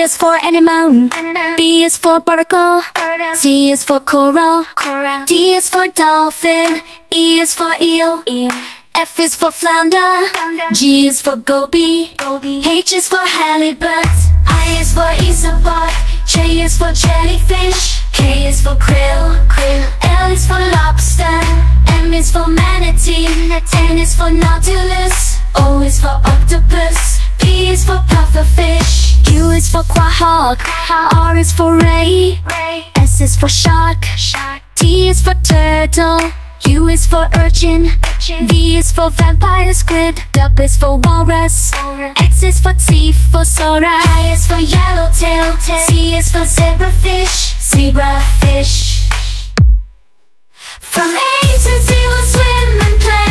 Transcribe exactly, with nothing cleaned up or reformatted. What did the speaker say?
A is for anemone, B is for barnacle, C is for coral, D is for dolphin, E is for eel, F is for flounder, G is for goby, H is for halibut, I is for isopod, J is for jellyfish, K is for krill, L is for lobster, M is for manatee, N is for nautilus, O is for octopus, P is for pufferfish, Q is for quahog, R is for ray, S is for shark, T is for turtle, U is for urchin, V is for vampire squid, W is for walrus, X is for Xiphosura, Y is for yellowtail, Z is for zebrafish, zebrafish. From A to Z we'll swim and play.